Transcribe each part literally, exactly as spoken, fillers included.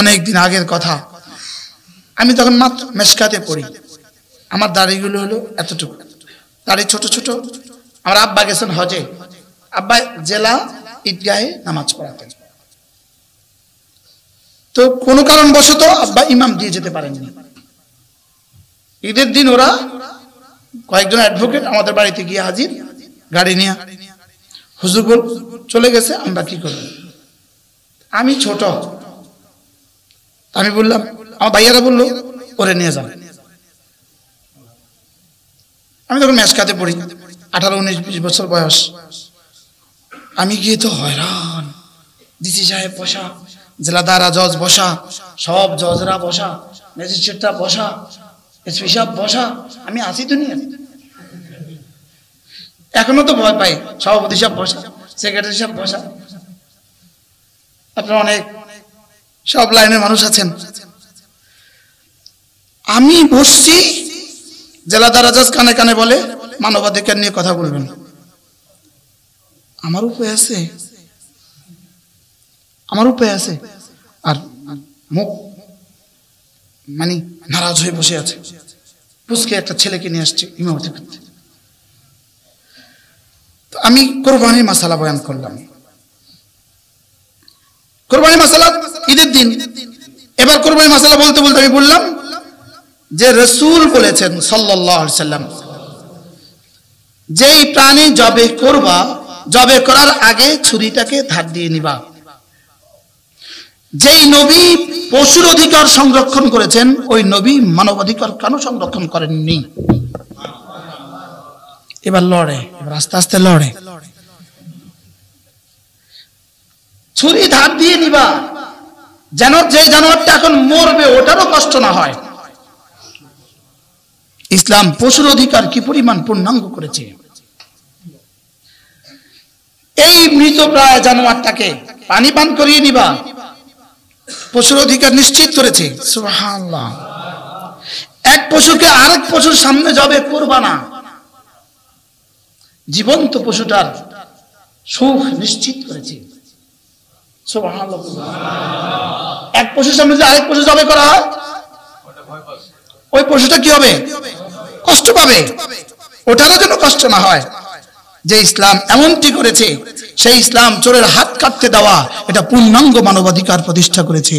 अनेक दिन आगे कथा आमी तखन मात्र मेशकाते पढ़ी आमार दाड़िगुलो हलो एतटुकु दाड़ी छोटो छोटो आमार आब्बा गेछेन हजे आब्बा जेला ईदगाहे नामाज पढ़ातेन तो कोनो कारणवशत आब्बा इमाम दिये जेते पारेननि ईदेर दिन ओरा कयेकजन एडभोकेट आमादेर बाड़ीते गिये हाजिर गाड़ी निये हुजूर बोल चले गेछे आमरा कि करब आमी ছোট आमी बोललाम आमार भाइयारा बोललो ओरे निये जाओ आमी तखन मेशकाते पढ़ी अठारो उन्नीस बीस बछर बयस आमी गिये तो हैरान डिसि साहेब बसा জেলাদারা জজ বসা সব জজরা বসা ম্যাজিস্ট্রেটরা বসা এসপি সাহেব বসা আমি আসি তো নিয়ে এখনো তো ভয় পাই সভাপতি সাহেব বসা সেক্রেটারি সাহেব বসা আপনারা অনেক সব লাইনের মানুষ আছেন আমি বসছি জেলাদারা জজ কানে কানে বলে মানবাধিকার নিয়ে কথা বলবেন আমার উপরে আছে रसूल सल्लल्लाहु अलैहि वसल्लम जे प्राणी जबे करबा जबे करार आगे छुरीटाके धार दिए निबा যেই নবী পশুর অধিকার সংরক্ষণ করেছেন ওই নবী মানবাধিকার কেন সংরক্ষণ করেননি এবার লড়ে এবার আস্তে আস্তে লড়ে ছুরি ধার দিয়ে নিবা যেন যে জানোয়ারটা এখন মরবে ওটারও কষ্ট না হয় ইসলাম পশুর অধিকার কি পরিমাণ পূর্ণাঙ্গ করেছে এই মৃতপ্রায় জানোয়ারটাকে পানি পান করিয়ে নিবা পশুর অধিকার নিশ্চিত করেছে সুবহানাল্লাহ এক পশুকে আরেক পশুর সামনে যাবে করবা না জীবন্ত পশুটার সুখ নিশ্চিত করেছে সুবহানাল্লাহ সুবহানাল্লাহ এক পশুর সামনে আরেক পশু যাবে করা ওটা ভয় পাবে ওই পশুটা কি হবে কষ্ট পাবে ওটারও যেন কষ্ট না হয় যে ইসলাম এমনটি করেছে সেই ইসলাম চোরের হাত কাটতে দেওয়া এটা পূর্ণাঙ্গ মানবাধিকার প্রতিষ্ঠা করেছে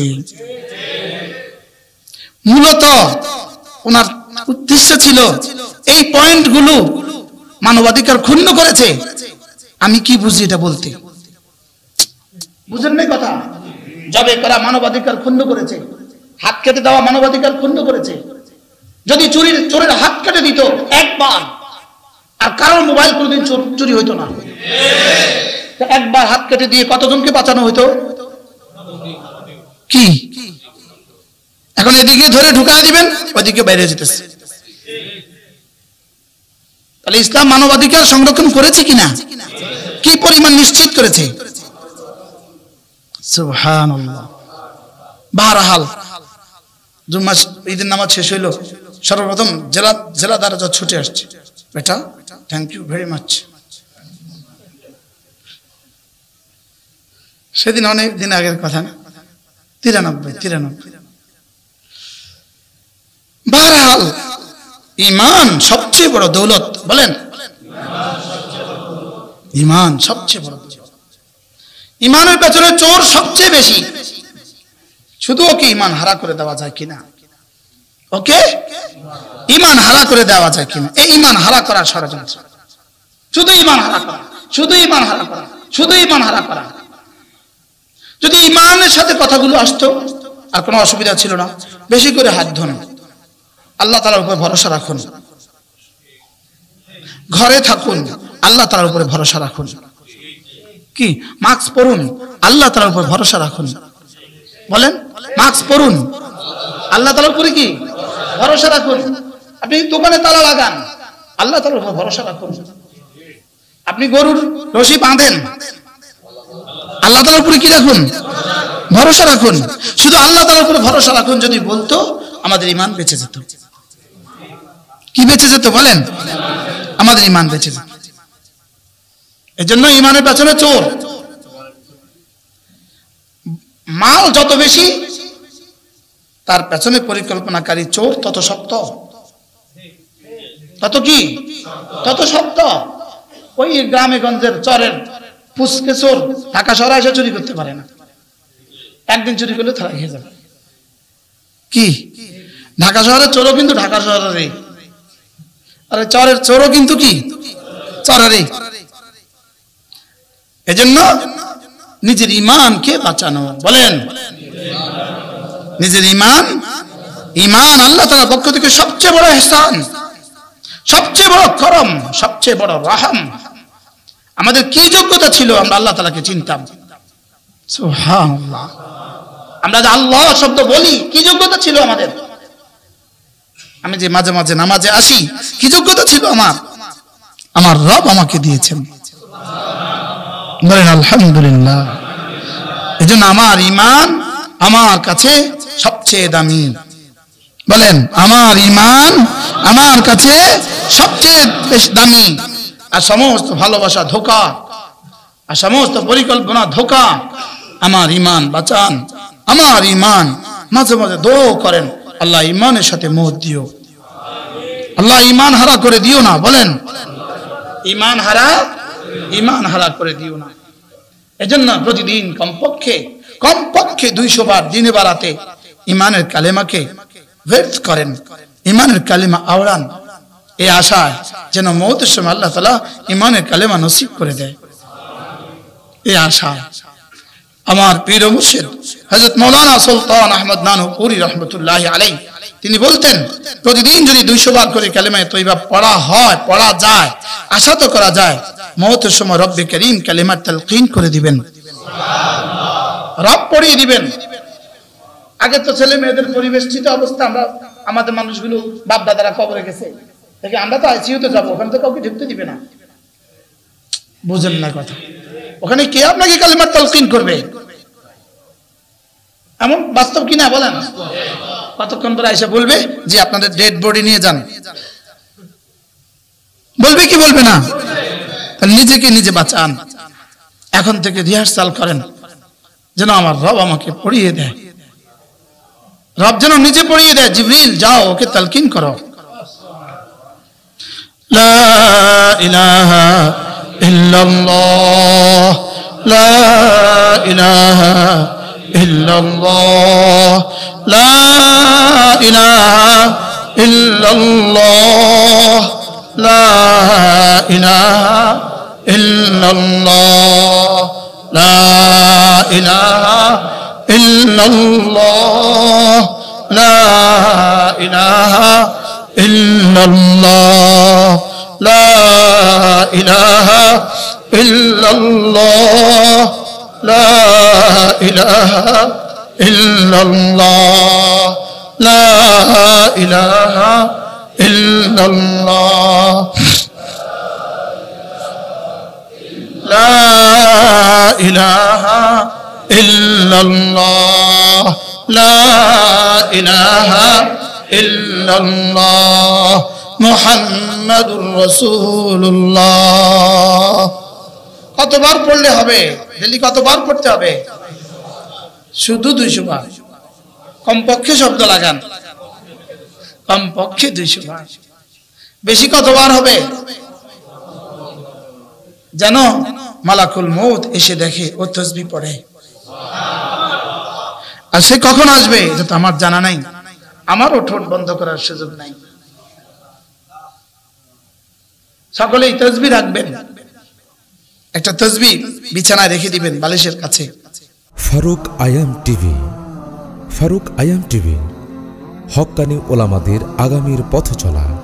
মূলত ওনার উদ্দেশ্য ছিল এই পয়েন্টগুলো মানবাধিকার ক্ষুণ্ণ করেছে আমি কি বুঝি এটা বলতে বুঝেন না কথা যাবে করা মানবাধিকার ক্ষুণ্ণ করেছে হাত কেটে দেওয়া মানবাধিকার ক্ষুণ্ণ করেছে যদি চুরির চোরের হাত কেটে দিত একবার আর কারো মোবাইল কোনদিন চুরি হইতো না एक बार हाथ कटे दिए कतजन के बाँचानो हतो कि এখন এদিকে ধরে ঢুকায় দিবেন ওদিকে বাইরে যেতেছে তাহলে ইসলাম মানবাধিকার সংরক্ষণ করেছে কিনা কি পরিমাণ নিশ্চিত করেছে সুবহানাল্লাহ বহরহাল জুম্মা ঈদের নামাজ শেষ হলো সর্বপ্রথম জেলা জেলাদার যা ছুটে আসছে बेटा থ্যাংক ইউ ভেরি মাচ से दिन अनेक दिन आगे कथा ना तिरानब्बे तिरानब्बे बहरहाल ईमान सबसे बड़ दौलत बोलें ईमान सबसे बड़ ईमान पेছনে चोर सबसे बेशी शुधु ओके ईमान हारा करे देवा जाए किना ओके ईमान हारा करे देवा जाए किना ए ईमान हारा करार षড়যন্ত্র শুধু ईमान हारा करा শুধু ईमान हारा करा শুধু ईमान हारा करा যদি ইমানের সাথে কথাগুলো আসতো আর কোনো অসুবিধা ছিল না বেশি করে হাত ধরুন আল্লাহ তাআলার উপর ভরসা রাখুন ঘরে থাকুন আল্লাহ তাআলার উপর ভরসা রাখুন কি মাস্ক পরুন আল্লাহ তাআলার উপর ভরসা রাখুন বলেন মাস্ক পরুন আল্লাহ তাআলার উপর কি ভরসা রাখুন আপনি দোকানে তালা লাগান আল্লাহ তাআলার উপর ভরসা রাখুন আপনি গরুর রশি বাঁধেন আল্লাহ তাআলার উপরে কি রাখুন ভরসা রাখুন শুধু আল্লাহ তাআলার উপরে ভরসা রাখুন যদি বলতো আমাদের ঈমান বেঁচে যেত কি বেঁচে যেত বলেন আমাদের ঈমান বেঁচে যেত এজন্য ঈমানের পেছনে চোর মাল যত বেশি तार पेছনে পরিকল্পনাকারী চোর তত শক্ত তত কি তত শক্ত ওই গ্রামে গঞ্জের চরের পুচকে চোর ঢাকা শহরে এসে চুরি করতে পারে না একদিন চুরি করলে ধরা খেয়ে যাবে কি ঢাকা শহরে চোরও কিন্তু ঢাকা শহরে আরে চরের চোরও কিন্তু কি চরেরই এজন্য নিজের ঈমানকে বাঁচানো বলেন নিজের ঈমান ঈমান আল্লাহ তাআলার পক্ষ থেকে সবচেয়ে বড় ইহসান সবচেয়ে বড় করম সবচেয়ে বড় রহম আমাদের কি যোগ্যতা ছিল আমরা আল্লাহ তাআলাকে চিনতাম সুবহানাল্লাহ আমরা যে আল্লাহ শব্দ বলি কি যোগ্যতা ছিল আমাদের আমি যে মাঝে মাঝে নামাজে আসি কি যোগ্যতা ছিল আমার আমার রব আমাকে দিয়েছেন সুবহানাল্লাহ বলেন আলহামদুলিল্লাহ এজন্য আমার ঈমান আমার কাছে সবচেয়ে দামি বলেন আমার ঈমান আমার কাছে সবচেয়ে দামি আর সমস্ত ভালোবাসা ধোঁকা আর সমস্ত পরিকল্পনা ধোঁকা আমার ঈমান বাঁচান আমার ঈমান মাঝে মাঝে দোয়া করেন আল্লাহ ঈমানের সাথে মত দিও আল্লাহ ঈমান হারা করে দিও না বলেন ঈমান হারা ঈমান হারা করে দিও না এজন্য প্রতিদিন কমপক্ষে কমপক্ষে দুইশো বার দিনে বারাতে ঈমানের কালেমাকে ব্যর্থ করেন ঈমানের কালেমা আওড়ান এই আশা যেন মওতের সময় আল্লাহ তাআলা ঈমানের কালেমা নসিব করে দেয় এই আশা আমার পীর ও মুর্শিদ হযরত মাওলানা সুলতান আহমদ নানুপুরী রাহমাতুল্লাহি আলাইহি তিনি বলতেন প্রতিদিন যদি দুইশো বার করে কালেমায়ে তয়্যিবা পড়া হয় পড়া যায় আশা তো করা যায় মওতের সময় রব্বে করিম কালেমা তালকিন করে দিবেন সুবহানাল্লাহ রব পড়িয়ে দিবেন আগে তো ছেলে মেয়েদের পরিবেষ্টিত অবস্থা আমরা আমাদের মানুষগুলো বাপ দাদারা কবরে গেছে দেখি আমরা তো আইসিইউতে যাব ওখানে তো কাউকে ঢুকতে দিবে না বুঝেন না কথা ওখানে কে আপনাকে কালিমা তালকিন করবে এমন বাস্তব কিনা বলেন কতক্ষণ পরে এসে বলবে যে আপনাদের ডেড বডি নিয়ে যান বলবে কি বলবে না নিজেকে নিজে বাঁচান এখন থেকে রিহার্সাল করেন যেন আমার রব আমাকে পড়িয়ে দেয় রব যেন নিজে পড়িয়ে দেয় জিবরিল যাও ওকে তালকিন করো লা ইলাহা ইল্লাল্লাহ লা ইলাহা ইল্লাল্লাহ লা ইলাহা ইল্লাল্লাহ লা ইলাহা ইল্লাল্লাহ লা ইলাহা ইল্লাল্লাহ লা ইলাহা ইল্লাল্লাহ লা ইলাহা ইল্লাল্লাহ লা ইলাহা ইল্লাল্লাহ লা ইলাহা ইল্লাল্লাহ লা ইলাহা ইল্লাল্লাহ লা ইলাহা ইল্লাল্লাহ মুহাম্মাদুর রাসূলুল্লাহ কতবার পড়লে হবে ডেলি কতবার পড়তে হবে শুধু দুইশো বার কমপক্ষে শব্দ লাগান কমপক্ষে দুইশো বার বেশি কতবার হবে জানো মালাকুল মউত এসে দেখে ও তাসবিহ পড়ে সুবহানাল্লাহ আর সে কখন আসবে এটা তো আমার জানা নাই আমারও ঠোঁট বন্ধ করার সুযোগ নাই সকলেই তাসবিহ রাখবেন একটা তাসবিহ বিছানায় রেখে দিবেন বালিশের কাছে Farooq IM TV Farooq IM TV হক্কানি ওলামাদের আগামীর পথ চলা।